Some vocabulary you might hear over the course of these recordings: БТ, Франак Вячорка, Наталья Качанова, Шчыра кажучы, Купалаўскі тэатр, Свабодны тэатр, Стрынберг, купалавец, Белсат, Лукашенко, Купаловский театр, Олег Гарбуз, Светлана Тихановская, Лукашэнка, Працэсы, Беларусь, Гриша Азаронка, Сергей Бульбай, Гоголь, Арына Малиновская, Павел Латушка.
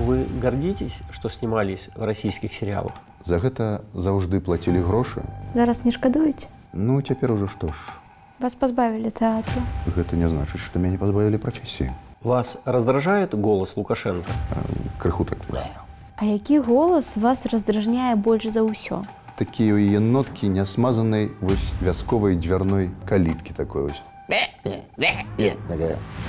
Вы гордитесь, что снимались в российских сериалах? За гэта заўжды платили грошы. Зараз не шкадуеце? Ну, теперь уже что ж. Вас позбавили театра. Это не значит, что меня не позбавили профессии. Вас раздражает голос Лукашенко? Крыху так. А який голос вас раздражняет больше за ўсё? Такие ее нотки не смазанной вязковой дверной калитки такой вот.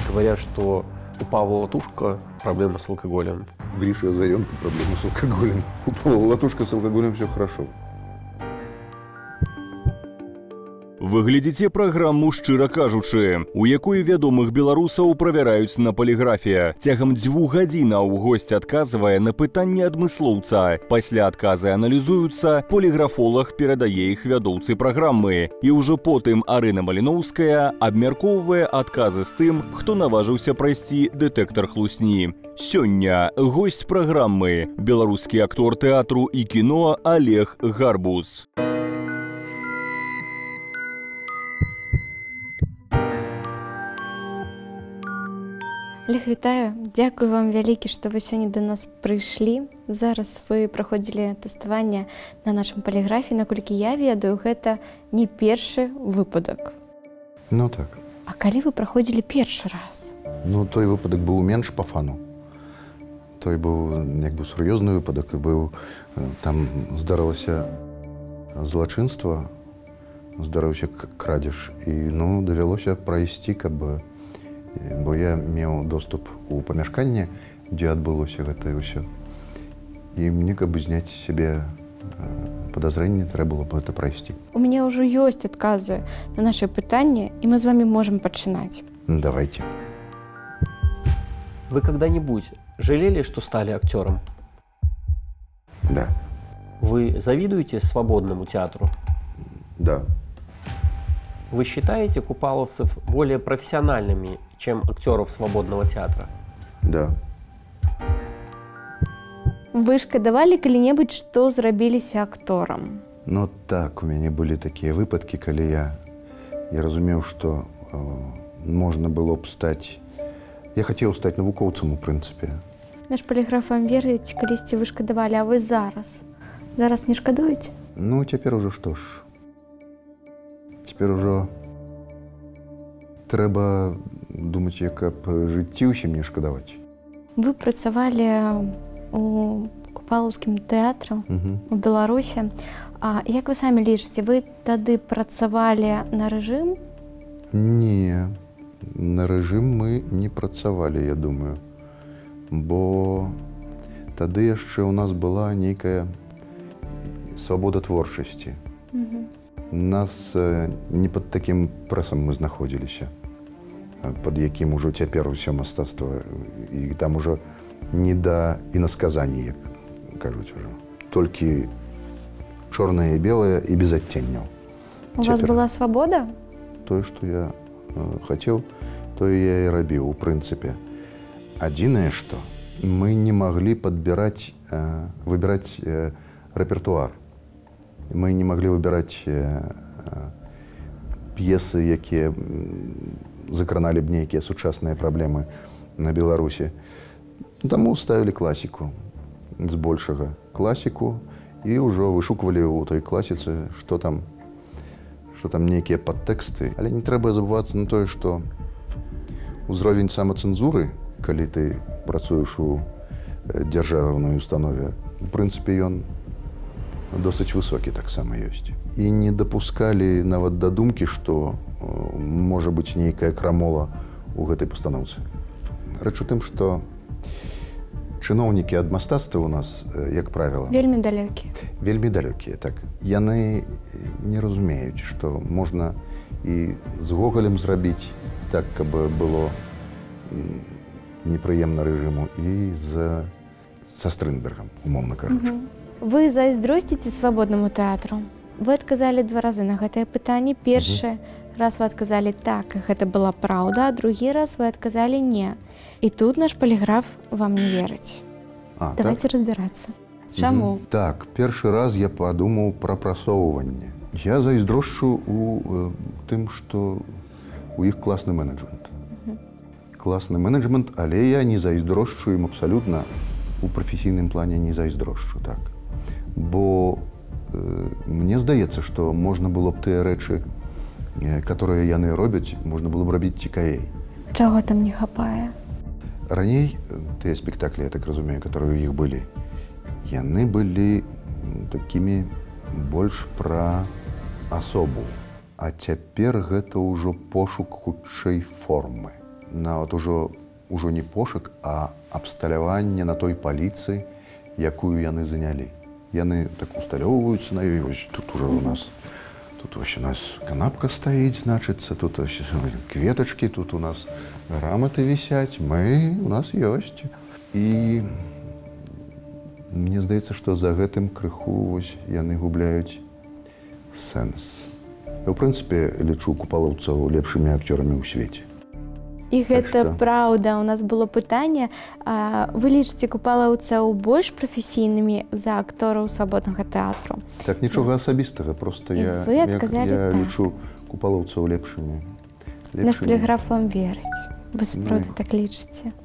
Говорят, что у Павла Латушка проблема с алкоголем. Гриша Азаронка проблема с алкоголем. У Павла Латушка с алкоголем все хорошо. Вы глядите программу «Шчыра кажучы», у якой вядомых беларусаў правяраюць на полиграфе. Цягам 2 гадзінаў гость адказвае на пытанне адмыслоўца. Пасля адказы аналізуюцца, поліграфолог перадае іх вядоўцы праграмы. І ўжо потым Арына Малиновская абмяркоўвае адказы з тым, хто наважыўся прайсці дэтэктар хлусні. Сёння гость праграмы – беларускі актор тэатру і кіно Олег Гарбуз. Олег, вітаю. Дякую вам вялікі, што вы сёння до нас прыйшлі. Зараз вы праходзілі тэставанне на нашым поліграфе. Наколькі я ведаю, гэта не першы выпадак. Ну так. А калі вы праходзілі першы раз? Ну, той выпадак быў менш па фану. Той быў, як бы, сур'ёзны выпадак. Быў, там здарылася злачынства, здарыўся крадзеж. І, ну, давялося прайсці, каб... Бо я меў доступ у памяшканне, дзе адбылося гэта ўсё. І мне, каб зняць сябе падазрэнне, трэба было б гэта прайсці. У меня ўжо ёсць адказы на нашыя пытанні, і мы з вамі можам пачынаць. Давайте. Вы когда-нибудь жалели, что стали актером? Да. Вы завидуете свободному театру? Да. Вы считаете купаловцев более профессиональными, чем актеров свободного театра? Да. Вы шкадавалі калі-небудзь, что зрабіліся актором? Ну так, у меня были такие выпадки, когда я разумеў, что можно было бы стать... Я хотел стать навуковцем, в принципе. Наш полиграф вам верит, калісьці вы шкадавалі, а вы зараз? Зараз не шкадуете? Ну, теперь уже что ж. Теперь уже треба думать, как жить усім не шкодовать. Вы працавали у Купаловским театром у Беларуси. А как вы сами лічыце, вы тады працавали на режим? Не, на режим мы не працавали, я думаю. Бо тады еще у нас была некая свобода творчести. Нас не под таким прессом мы находились, под яким уже теперь все мастацтва, и там уже не до иносказаний, кажуть уже. Только черное и белое, и без оттенков. У вас была свобода? То, что я хотел, то я и робил, в принципе. Одиное, что мы не могли подбирать, выбирать репертуар. Мы не могли выбирать пьесы, якія закранали б некие сучасныя проблемы на Беларуси. Тому ставили классику, с большего классику, и уже вышукивали у той классицы, что там некие подтексты. Але не трэба забываться на то, что узровень самоцензуры, коли ты працуешь у державной установе, в принципе, он досыць высокі таксама ёсць. І не допускали нават да думкі, што можа быць нейкая крамола у гэтай пастаноўцы. Рэч у тым, што чыноўнікі ад мастацтва у нас, як правіла... Вельмі далёкія. Вельмі далёкія, так. Яны не разумеюць, што можна і з Гоголем зрабіць так, каб было непрыемна рэжыму, і са Стрынбергам, умоўна кажучы. Вы зайздросціце свободному театру? Вы отказали 2 разы на гэтае пытанне. Першы раз вы отказали так, как это была правда, а другі раз вы отказали не. И тут наш полиграф вам не верить. Давайте так? Разбираться. Чаму? Так, першы раз я подумал про прасоўванне. Я зайздрошчу у тым, что у их классный менеджмент. Классный менеджмент, але я не зайздрошчу им абсолютно у професійным плане не зайздрошчу, так. Бо мне здаецца, что можно было б тыя рэчы, которые яны робяць, можно было бы рабіць цікавей. Чего там не хапае? Раней те спектакли, я так разумею, которые у них были, яны были такими больше про особу. А теперь это уже пошук худшей формы. На вот уже не пошук, а обсталяванне на той паліцы, якую яны занялі. Яны так усталёўваюцца на ёй, тут уже у нас... Тут вообще у нас канапка стоит, значится, тут вообще кветочки, тут у нас грамоты висят, у нас есть. И мне здаецца, что за гэтым крыху яны губляют сенс. Я, в принципе, лечу купаловцев лепшими актерами у свете. И это правда. У нас было пытанне, вы лічыце купалаўцаў больш прафесійнымі за актораў свабоднага тэатру? Так, нічога асабістага, просто я лічу купалаўцаў лепшымі. На поліграф вам верыць, вы сапраўды так лічыце.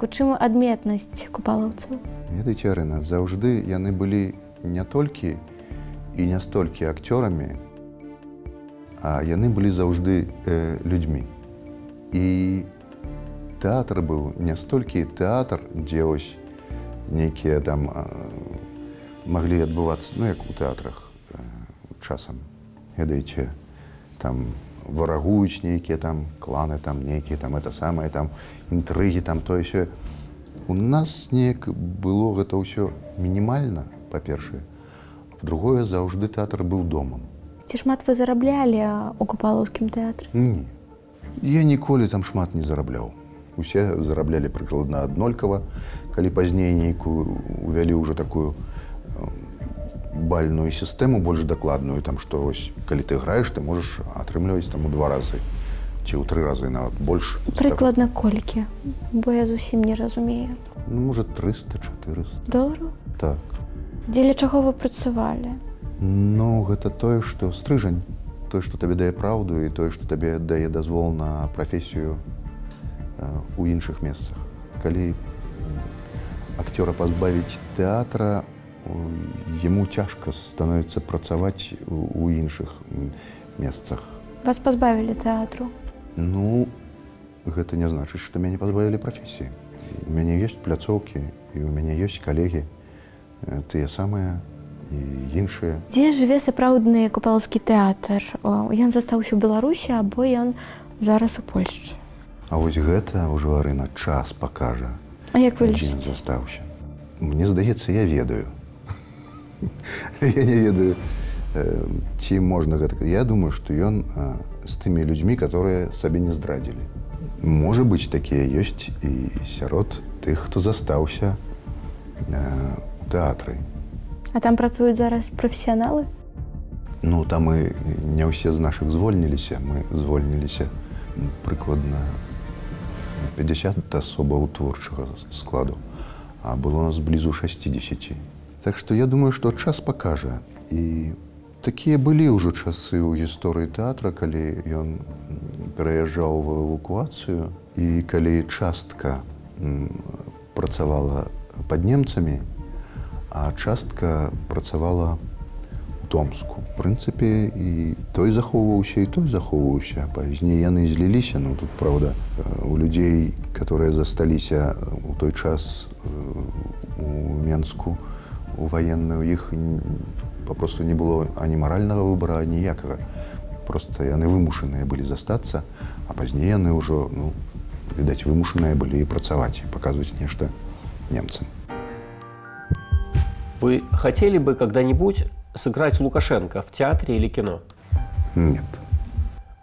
У чым адметнасць купалаўцаў? Ведаеце, Арына, заўжды яны былі не толькі і не столькі акцёрамі, а яны были заўжды людьми. И театр был не столькі театр, где ось некие там могли отбываться, ну, как у театрах часам, ведаеце, там ворагуюць некие там кланы, там некие там это самое, там интриги, там то еще. У нас неяк было это все минимально, по-першае. По-другое, заўжды театр был домом. Ці шмат вы зараблялі у Купалаўскім тэатры? Не. Я ніколі там шмат не зарабляў. Усе зараблялі прыкладна аднолькава. Калі пазней нейкую увялі ўжо такую бальную сістэму, больш дакладную, там што вось, калі ты граеш, ты можаш атрымліваць там у 2 разы, ці ў 3 разы нават больш. Прыкладна колькі? Бо я зусім не разумею. Ну, можа, 300-400. Долараў? Так. Дзеля чаго вы працавалі? Ну, это то, что стрыжень, то, что тебе дае правду, и то, что тебе дае дозвол на профессию у іншых местах. Калі актера позбавить театра, ему тяжко становится працаваць у іншых местах. Вас позбавили театру? Ну, это не значит, что меня не позбавили профессии. У меня есть пляцовки, и у меня есть коллеги, те самые. Дзе жыве сапраўдны купалаўскі тэатр? Ён застаўся ў Беларусі, або ён зараз у Польшчы? А вось гэта ўжо, Арына, час пакажа. А як вы лічыце? Мне здаецца, я ведаю. Я не ведаю, ці можна гэта. Я думаю, што ён з тымі людзьмі, которые сабе не здрадзілі. Можа быць, такія ёсць і сярод тых, хто застаўся у тэатры. А там працуют зараз профессионалы? Ну, там и не все из наших звольнились. Мы звольнились прикладно 50 особо у творчего складу, а было у нас близу 60. Так что я думаю, что час покажет. И такие были уже часы у истории театра, когда он переезжал в эвакуацию, и когда частка працавала под немцами, а частка працавала у Томску. В принципе, и той заховывался, и той заховывался. Позднее яны злились, но тут, правда, у людей, которые застались у той час у Менску, у военных, у них попросту не было ни морального выбора, ни якого. Просто яны вымушенные были застаться, а позднее яны уже, ну, видать, вымушенные были и працавать, и показывать нечто немцам. Вы хотели бы когда-нибудь сыграть Лукашенко в театре или кино? Нет.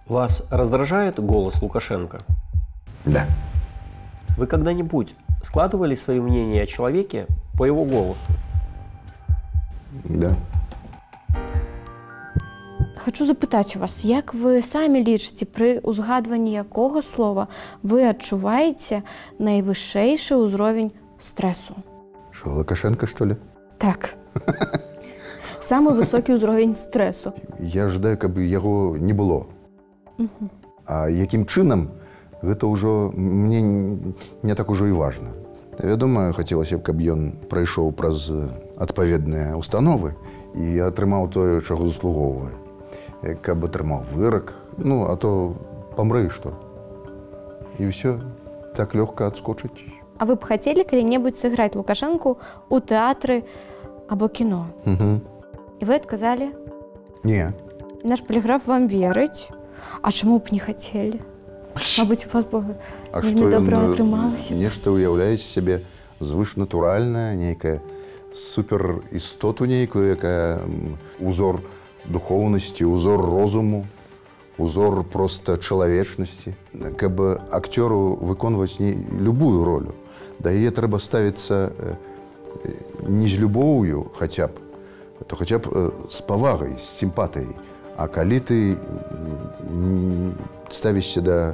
Вас раздражает голос Лукашенко? Да. Вы когда-нибудь складывали свои мнения о человеке по его голосу? Да. Хочу запытать у вас, як вы сами лічыце, при узгадывании якого слова вы отчуваете наивысшейший уровень стрессу? Что, Лукашенко, что ли? Так. Самый высокий уровень стрессу. Я ожидаю, как бы его не было. А яким чином гэта ўжо мне не так ужо і важна. Вядома, хацелася б, каб ён прайшоў праз адпаведныя установы і атрымаў тое, чаго заслугоўвае. Каб атрымаў вырак, ну, а то памры, што. І ўсё так лёгка адскочыць. А вы б хацелі калі-небудзь сыграць Лукашэнку ў тэатры або кіно? Угу. І вы адказалі? Не. Наш полиграф вам верыць. А чаму б не хацелі? Мабыць, у вас бы недобра атрымалася. Нешта ўяўляеце сябе звышнатуральнае, нейкая суперістоту нейкую, якая узор духовнасці, узор розуму, узор проста чалавечнасці. Каб акцёру выконваць любую ролю, да яе трэба ставіцца не з любоўю хаця б, то хаця б з павагай, з сімпатыяй. А калі ты ставішся да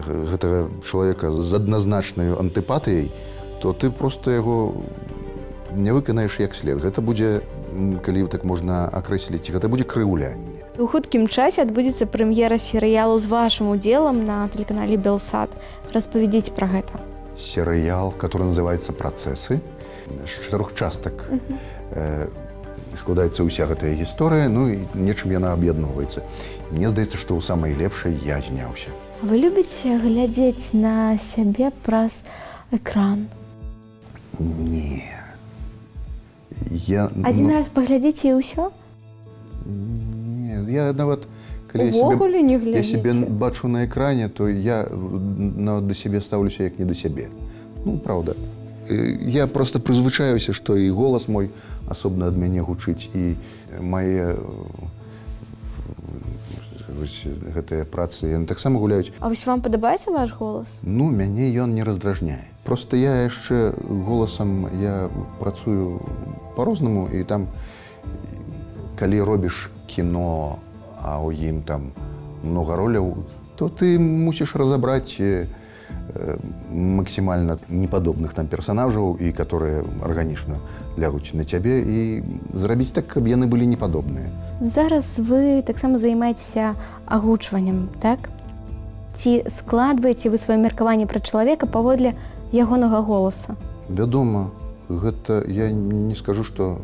гэтага чалавека з адназначнаю антыпатыяй, то ты проста яго не выканаеш як след. Гэта будзе, калі так можна акрэсліць, гэта будзе крыўлянне. У хуткім часе адбудзецца прэм'ера серыялу з вашым удзелам на тэлеканале Белсат. Распавядзіце пра гэта. Серыял, который называецца «Працэсы», з 4 частак. Складаецца ўся гэтая гісторыя, ну і нечым яна аб'ядноўваецца. Мне здаецца, што ў самай лепшай я зняўся. Вы любіце глядзець на сябе праз экран? Не. Адзін раз паглядзіце і ўсё? Не, я нават, калі я сябе бачу на экране, то я нават да сябе стаўлюся, як не да сябе. Ну, правда. Я просто прызвычаюся, што і голас мой асобна ад мяне гучыць, і мае гэтыя працы, яны таксама гуляюць. А вось вам падабаецца ваш голас? Ну, мяне ён не раздражняе. Проста я яшчэ голасам я працую па-рознаму, і там, калі робіш кіно, а ў ім там многа роляў, то ты мусіш разабраць максимально неподобных там персонажаў, і которые органічна лягуць на цябе, і зрабіць так, каб яны былі непадобныя. Зараз вы таксама займаецеся агучваннем, так? Ці складваеце вы сваё меркаванне пра чалавека паводле ягонага голаса? Вядома, гэта я не скажу, што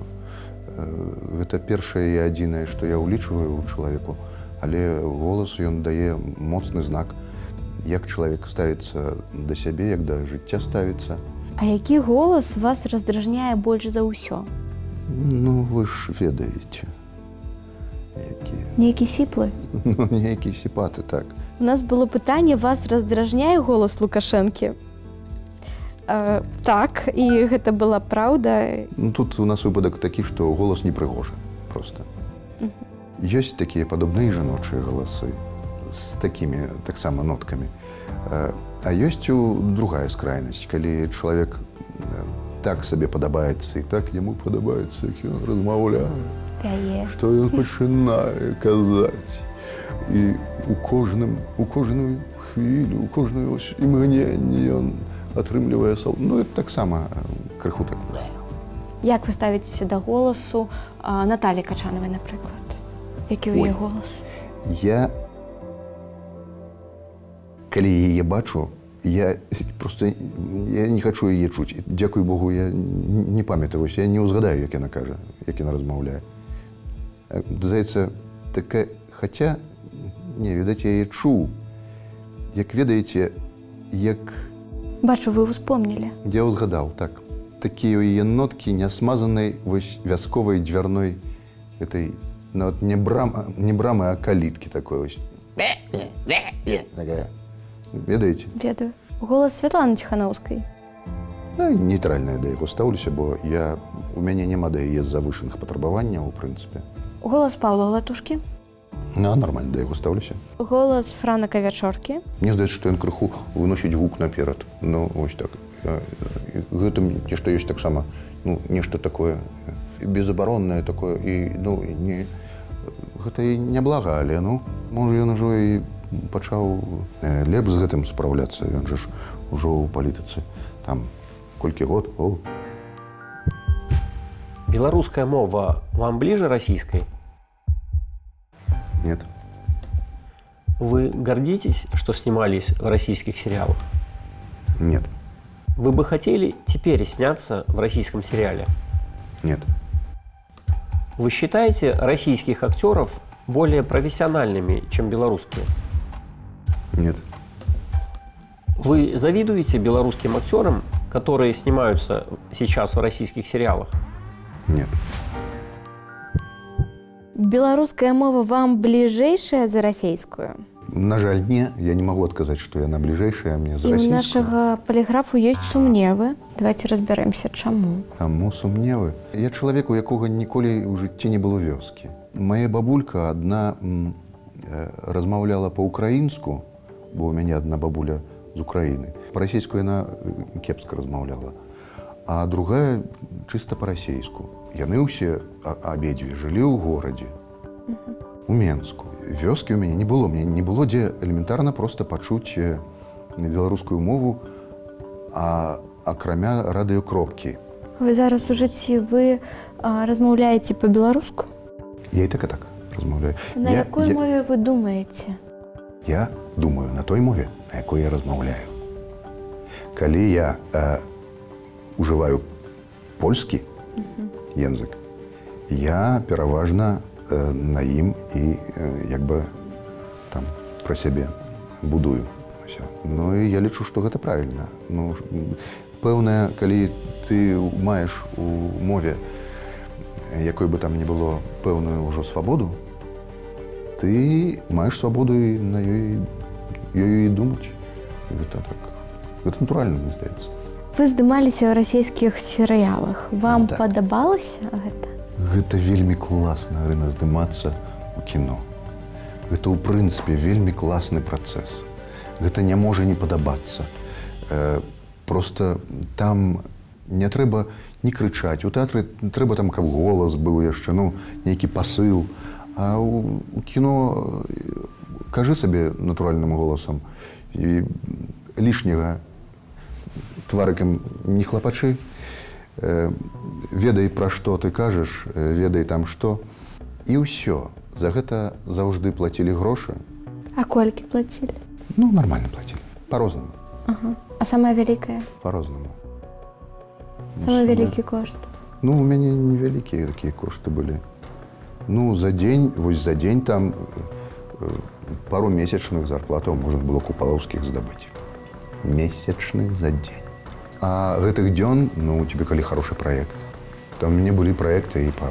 гэта першае і адзінае, што я ўлічваю ў чалавеку, але голас ён дае моцны знак, як чалавек ставіцца да сябе, як да жыцця ставіцца. А які голас вас раздражняе больш за ўсё? Ну, вы ж ведаеце. Нейкі сіплы? Ну, нейкі сіпаты, так. У нас было пытанне, вас раздражняе голас Лукашэнкі? Так, і гэта была праўда. Ну, тут у нас выпадак такі, што голас непрыгожы проста. Ёсць такія падобныя жаночыя галасы с такими, так само, нотками. А есть другая скрайность, когда человек так себе подобается, и так ему подобается, как он размовляет, что он начинает казать. И у каждую хвилю, у каждого мгновения он отрымливая сол. Ну, это так само, крыху так. Як вы ставитесь до голосу Натальи Качановой, например? Який у ее голос? Калі яе бачу, я не хачу яе чуць. Дзякуй Богу, я не памятаюся, я не ўзгадаю, як яна кажа, як яна размаўляе. Здаецца, такая, хаця, не, відаць, я яе чуў. Як ведаеце, як... Бачу, вы ўспомнілі. Я ўзгадаў, так. Такія яе ноткі нясмазанай вясковай дзвярной, этой, нават не брамы, а каліткі такой вось. Такая. Ведаеце? Ведаю. Голас Светланы Тихановскай. Ну, нейтральная да яго стаўлюся, бо у мяне няма да яе завышаных патрабаванняў, у прынцыпе. Голас Павла Латушкі. Ну, нормально да яго стаўлюся. Голас Франака Вячоркі. Мне здаецца, што ён крыху выносіць гук наперад. Ну, вось так. Гэта нешта ёсць таксама, ну, нешта такое безабароннае такое, і, ну, не... Гэта і няблага, але, ну, можа, ён ужо і пачаў лепш з гэтым спраўляцца, ён жа ж ужо ў палітыцы, там, колькі год. Беларуская мова вам бліжа расійскай? Нет. Вы гордитесь, что снимались в российских сериалах? Нет. Вы бы хотели теперь сняться в российском сериале? Нет. Вы считаете российских актеров более профессиональными, чем белорусские? Нет. Вы завидуете белорусским актерам, которые снимаются сейчас в российских сериалах? Нет. Белорусская мова вам ближэйшая за расійскую? На жаль, не. Я не могу отказать, что она ближэйшая мне за расійскую. У нашего полиграфу есть сумневы. Давайте разберемся, чему. Чему сумневы? Я человек, у якого ніколі у житті не было вёскі. Моя бабулька одна размовляла по-украинску, бо у меня одна бабуля из Украины. По-российскую она кепско размовляла, а другая чисто по-российску. Яны ўсе абедзве жылі ў горадзе, у Менску. Вёскі у мяне не было, мне не было дзе элементарна проста пачуць беларускую мову, а акрамя радыёкропкі. Вы зараз у жыцці вы размаўляеце па-беларуску? Я і так, і так размаўляю. На якой мове вы думаеце? Я думаю на той мове, на якой я размаўляю. Калі я ужываю польскі язык, я пераважна на ім і як бы там про сябе будую ўсё. Ну і я лічу, што гэта правільна. Ну, пэўна, калі ты маеш у мове, якой бы там не было, пэўную ўжо свабоду, ты маеш свабоду і на ёю і думаць. Гэта так. Гэта натуральна, мне здаецца. Вы здымались в российских сериалах. Вам ну, подобалось это? Это вельми классно, Арина, здыматься у кино. Это, в принципе, вельми классный процесс. Это не может не подобаться. Просто там не треба не кричать. У театра треба там, как голос был еще, ну, некий посыл. А у кино, кажи себе натуральным голосом, и лишнего тварыкам не хлопачы, ведай, про что ты кажешь, ведай там что. И ўсё. За гэта заўжды платили гроши. А кольки платили? Ну, нормально платили. По-разному. Ага. А самая великая? По-разному. Самый великий кошт? Ну, у меня невеликие такие кошты были. Ну, за день, вот за день там пару месячных зарплатов можно было купаловских сдобыть. Месячных за день. А в этих дён, ну, у тебя коли хороший проект. Там у меня были проекты и по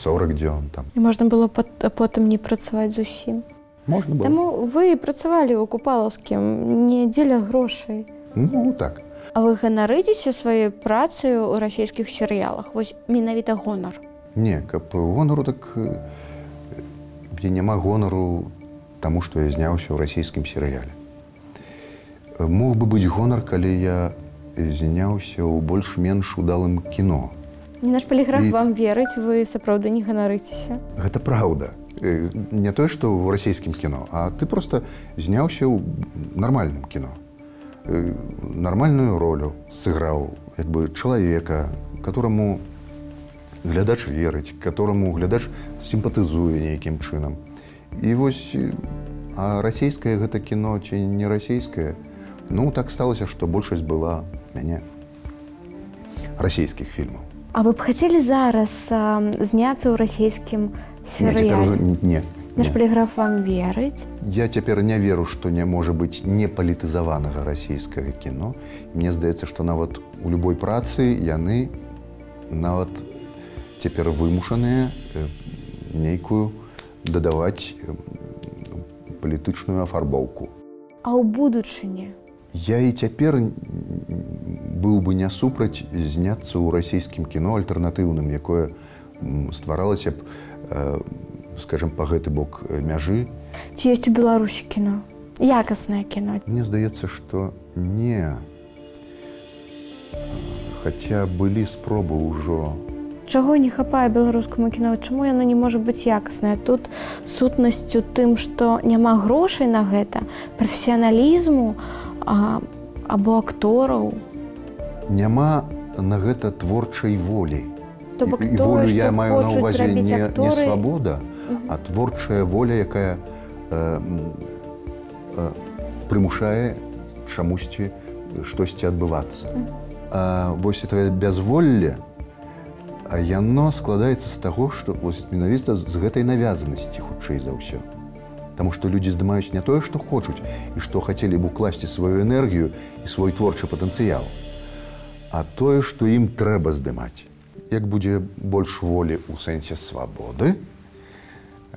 40 дён. Там. И можно было потом не працевать зусім? Можно было. Тому вы працевали у Купаловским, не деля грошей. Ну, так. А вы гоноритеся своей працей у российских сериалах? Вот миновито гонор. Не, как гонору, так я нема гонору тому, что я снялся в российском сериале. Мог бы быть гонор, когда я зняўся у больш-менш удалым кино. Наш полиграф вам верить, вы, сапраўды, не гоноритеся. Это правда. Не то, что в российском кино, а ты просто зняўся у нормальном кино. Нормальную роль сыграл, как бы, человека, которому глядач верить, которому глядач симпатизует неким чином. И вот, а российское это кино, чи не российское, ну, так сталося, что большесть была у меня российских фильмов. А вы бы хотели зараз сняться у российском сериале? Нет. Наш полиграф вам верить? Я теперь не верю, что не может быть неполитизованного российского кино. Мне кажется, что навод у любой працы яны навод теперь вымушанные некую додавать политичную афарбовку. А у будущее? Я и теперь был бы не супраць зняться у российским кино альтернативным, якое створалось, скажем, по гэты бок мяжи. Есть у Беларуси кино? Якостное кино? Мне кажется, что не. Хотя были спробы уже. Чего не хапае белорусскому кино? Чему оно не может быть якостное? Тут сутностью тем, что нема грошей на гэта, профессионализму, або акторов. Нема на гэта творчей воли. То бок волю я маю на увазе не свобода, а творчая воля, якая прымушае чамусьці штосьці адбывацца. А вось гэтае бязволле, яно складаецца з таго, што менавіта з гэтай навязанасці хутчэй за ўсё. Потому что люди здымаюць не тое, што хочуць, і што хацелі б укласці сваю энергію і свой творчы патэнцыял, а тое, што ім трэба здымаць. Як будзе больш волі ў сэнсе свабоды,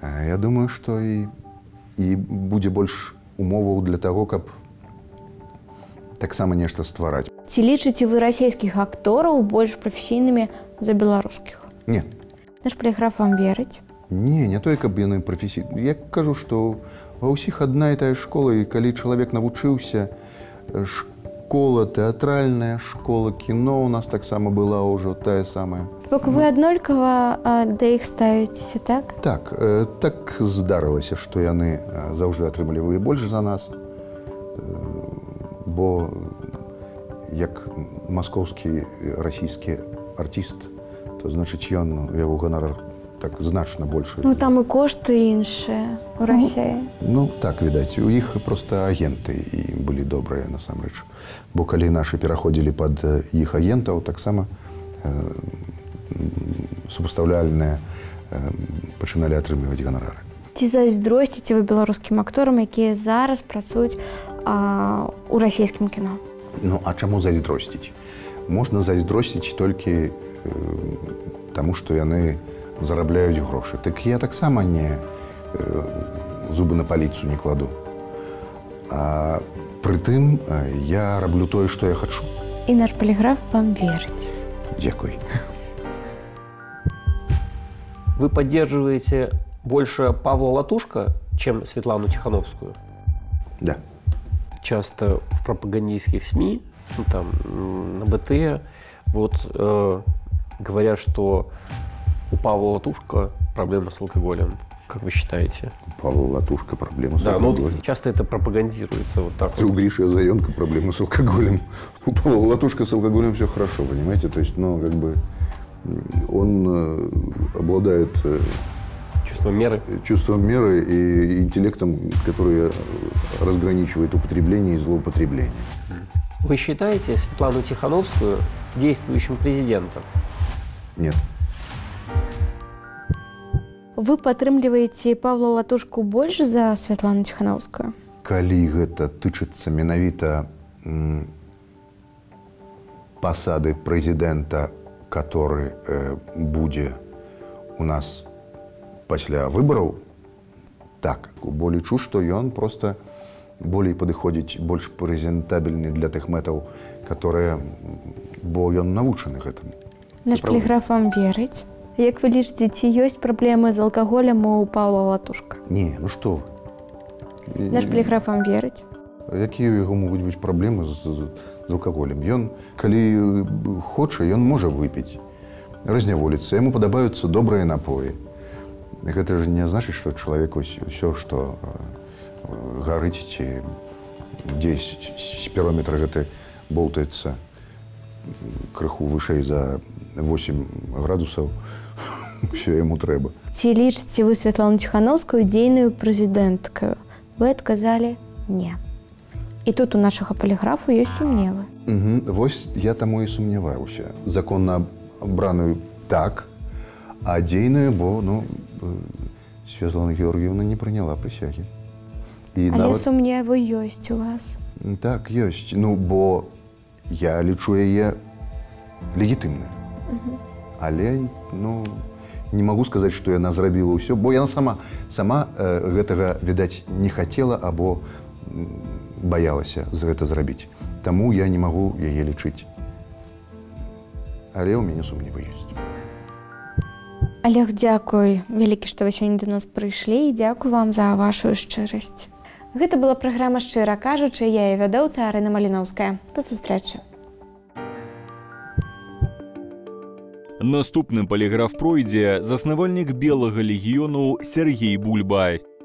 я думаю, што і будзе больш умоваў для того, каб таксама нешта ствараць. Ці лічыце вы расійскіх актораў больш прафесійнымі за беларускіх? Не. Наш поліграф вам верыць? Не, не тое, каб яны прафесійныя. Я кажу, што ва ўсіх адна і тая школа, і калі чалавек навучыўся, школа тэатральная, школа кіно у нас таксама была ўжо тая самая. Только вы аднолькава да іх ставіцеся, так? Так, так здарылася, што яны заўжды атрымлівалі больш за нас, бо як маскоўскі расійскі артист, то значыць ён, яго гонарар так значно больше. Ну там и кошты иншие в России. Ну так, видать, у них просто агенты и были добрые на самом деле. Бо коли наши переходили под их агентов, так само сопоставляльные начинали отрывать гонорары. Ці зайздросціце вы белорусским акторам, которые зараз працуют у российском кино? Ну а чему зайздростить? Можно зайздростить только тому, что яны зарабляют гроши. Так я так само не зубы на полицию не кладу. А притым я роблю то, что я хочу. И наш полиграф вам верит. Дякую. Вы поддерживаете больше Павла Латушка, чем Светлану Тихановскую? Да. Часто в пропагандистских СМИ, ну, там, на БТ, вот, говорят, что у Павла Латушка проблема с алкоголем. Как вы считаете? У Павла Латушка проблема с алкоголем. Да, но часто это пропагандируется вот так. У Гриши Азаронка проблема с алкоголем. У Павла Латушка с алкоголем все хорошо, понимаете? То есть, ну, как бы, он обладает чувством меры и интеллектом, который разграничивает употребление и злоупотребление. Вы считаете Светлану Тихановскую действующим президентом? Нет. Вы падтрымліваеце Павла Латушку больш за Святлану Тихановскую? Калі гэта тычыцца менавіта пасады прэзідэнта, который будзе у нас пасля выбараў, так, бо лічу, што ён просто болей падыходзіць, больш прэзентабельны для тых мэтаў, которые, бо ён навучаны гэтаму. Наш поліграф вам верыць? Як вы лічыце, ці ёсць праблемы з алкаголем у Павла Латушка? Не, ну што вы. Наш поліграф вам верыць? Якія ў яго могуць быць праблемы з алкаголем? Ён, калі хоча, ён можа выпіць, разняволіцца, яму падабаюцца добрыя напоі. Гэта ж не значыць, што чалавек ўсё, што гарыць ці дзесь з пірометра гэта болтаецца крыху вышэй за 8 градусаў, все ему трэба. Ці лічыце вы Светлану Тихановскую дзейную прэзідэнткаю? Вы адказалі не. І тут у нашага поліграфу ёсць сумневы. Вось я таму і сумняваўся. Законна абраную так, а дзейную, бо, ну, Светлана Георгіевна не прыняла прысягі. Але сумневы ёсць у вас. Так, ёсць. Ну, бо я лічу яе легітымнай. Але, ну, не могу сказать, что яна зрабіла ўсё, бо яна сама гэтага, видать, не хотела, або баялася гэта зрабіць. Таму я не могу яе лічыць. Але у мяне сумневы ёсць. Олег, дзякуй вялікі, што вы сёння да нас прыйшлі, і дзякую вам за вашу шчырасць. Гэта была праграма «Шчыра кажучы», я яе вядоўца Арына Маліновская. Па сустрэчы. Наступным паліграф пройдзе заснавальнік «Белага легіёну» Сергей Бульбай.